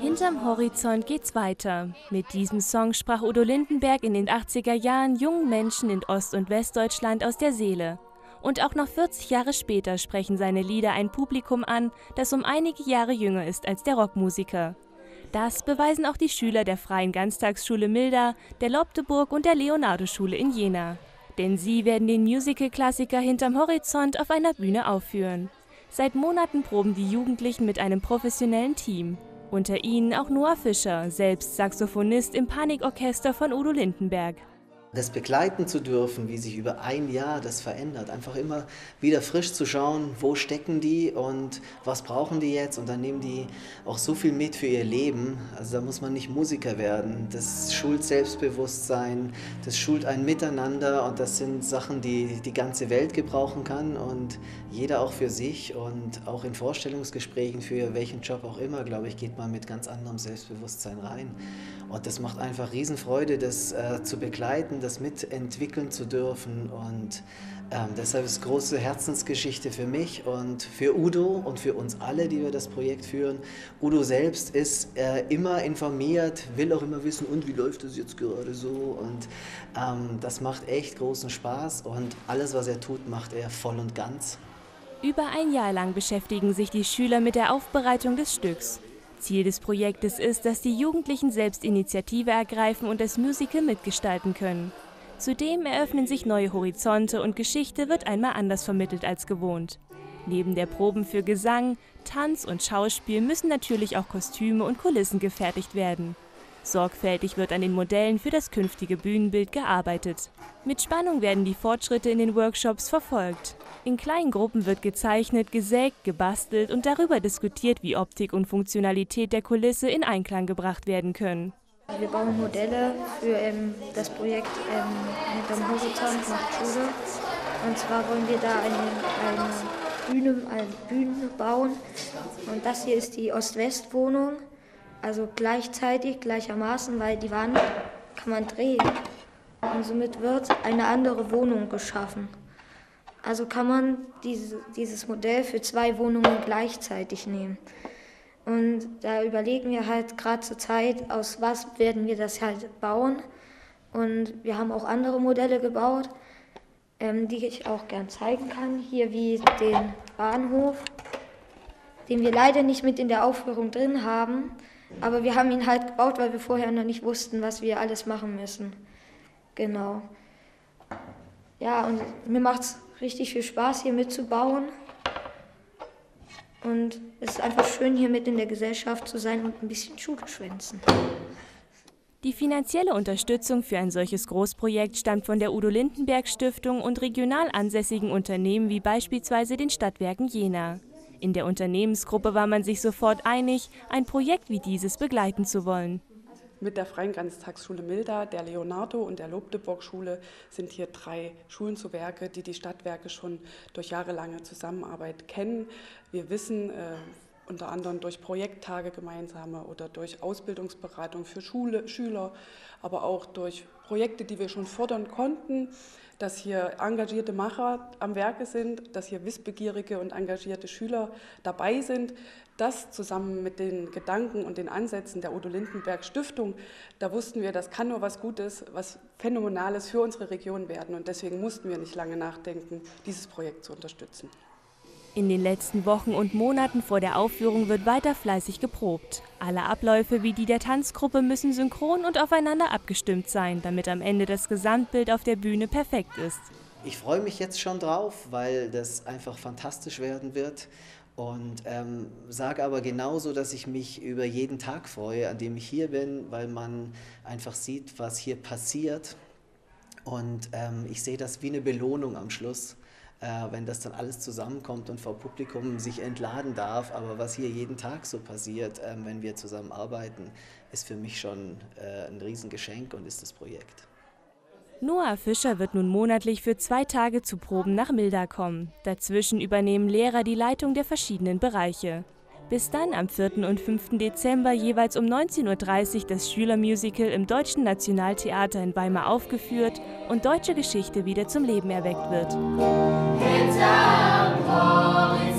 Hinterm Horizont geht's weiter. Mit diesem Song sprach Udo Lindenberg in den 80er Jahren jungen Menschen in Ost- und Westdeutschland aus der Seele. Und auch noch 40 Jahre später sprechen seine Lieder ein Publikum an, das um einige Jahre jünger ist als der Rockmusiker. Das beweisen auch die Schüler der Freien Ganztagsschule Milda, der Lobdeburg und der Leonardo-Schule in Jena. Denn sie werden den Musical-Klassiker Hinterm Horizont auf einer Bühne aufführen. Seit Monaten proben die Jugendlichen mit einem professionellen Team. Unter ihnen auch Noah Fischer, selbst Saxophonist im Panikorchester von Udo Lindenberg. Das begleiten zu dürfen, wie sich über ein Jahr das verändert, einfach immer wieder frisch zu schauen, wo stecken die und was brauchen die jetzt, und dann nehmen die auch so viel mit für ihr Leben. Also da muss man nicht Musiker werden, das schult Selbstbewusstsein, das schult ein Miteinander, und das sind Sachen, die die ganze Welt gebrauchen kann und jeder auch für sich, und auch in Vorstellungsgesprächen für welchen Job auch immer, glaube ich, geht man mit ganz anderem Selbstbewusstsein rein, und das macht einfach Riesenfreude, das zu begleiten, das mitentwickeln zu dürfen, und deshalb ist es eine große Herzensgeschichte für mich und für Udo und für uns alle, die wir das Projekt führen. Udo selbst ist immer informiert, will auch immer wissen, und wie läuft es jetzt gerade so, und das macht echt großen Spaß, und alles, was er tut, macht er voll und ganz. Über ein Jahr lang beschäftigen sich die Schüler mit der Aufbereitung des Stücks. Ziel des Projektes ist, dass die Jugendlichen selbst Initiative ergreifen und das Musical mitgestalten können. Zudem eröffnen sich neue Horizonte, und Geschichte wird einmal anders vermittelt als gewohnt. Neben der Proben für Gesang, Tanz und Schauspiel müssen natürlich auch Kostüme und Kulissen gefertigt werden. Sorgfältig wird an den Modellen für das künftige Bühnenbild gearbeitet. Mit Spannung werden die Fortschritte in den Workshops verfolgt. In kleinen Gruppen wird gezeichnet, gesägt, gebastelt und darüber diskutiert, wie Optik und Funktionalität der Kulisse in Einklang gebracht werden können. Wir bauen Modelle für das Projekt Hinterm Horizont macht Schule. Und zwar wollen wir da eine Bühne bauen. Und das hier ist die Ost-West-Wohnung. Also gleichzeitig, gleichermaßen, weil die Wand kann man drehen. Und somit wird eine andere Wohnung geschaffen. Also kann man dieses Modell für zwei Wohnungen gleichzeitig nehmen. Und da überlegen wir halt gerade zur Zeit, aus was werden wir das halt bauen. Und wir haben auch andere Modelle gebaut, die ich auch gern zeigen kann. Hier wie den Bahnhof, den wir leider nicht mit in der Aufführung drin haben. Aber wir haben ihn halt gebaut, weil wir vorher noch nicht wussten, was wir alles machen müssen. Genau. Ja, und mir macht es richtig viel Spaß, hier mitzubauen. Und es ist einfach schön, hier mit in der Gesellschaft zu sein und ein bisschen Schule schwänzen. Die finanzielle Unterstützung für ein solches Großprojekt stammt von der Udo-Lindenberg-Stiftung und regional ansässigen Unternehmen wie beispielsweise den Stadtwerken Jena. In der Unternehmensgruppe war man sich sofort einig, ein Projekt wie dieses begleiten zu wollen. Mit der Freien Ganztagsschule Milda, der Leonardo- und der Lobdeburg-Schule sind hier drei Schulen zu Werke, die die Stadtwerke schon durch jahrelange Zusammenarbeit kennen. Wir wissen, unter anderem durch Projekttage gemeinsame oder durch Ausbildungsberatung für Schüler, aber auch durch Projekte, die wir schon fördern konnten, dass hier engagierte Macher am Werke sind, dass hier wissbegierige und engagierte Schüler dabei sind. Das zusammen mit den Gedanken und den Ansätzen der Udo-Lindenberg-Stiftung, da wussten wir, das kann nur was Gutes, was Phänomenales für unsere Region werden. Und deswegen mussten wir nicht lange nachdenken, dieses Projekt zu unterstützen. In den letzten Wochen und Monaten vor der Aufführung wird weiter fleißig geprobt. Alle Abläufe wie die der Tanzgruppe müssen synchron und aufeinander abgestimmt sein, damit am Ende das Gesamtbild auf der Bühne perfekt ist. Ich freue mich jetzt schon drauf, weil das einfach fantastisch werden wird. Und sage aber genauso, dass ich mich über jeden Tag freue, an dem ich hier bin, weil man einfach sieht, was hier passiert. Und ich sehe das wie eine Belohnung am Schluss, wenn das dann alles zusammenkommt und vor Publikum sich entladen darf. Aber was hier jeden Tag so passiert, wenn wir zusammenarbeiten, ist für mich schon ein Riesengeschenk und ist das Projekt. Noah Fischer wird nun monatlich für 2 Tage zu Proben nach Milda kommen. Dazwischen übernehmen Lehrer die Leitung der verschiedenen Bereiche. Bis dann am 4. und 5. Dezember jeweils um 19:30 Uhr das Schülermusical im Deutschen Nationaltheater in Weimar aufgeführt und deutsche Geschichte wieder zum Leben erweckt wird. Hinterm Horizont.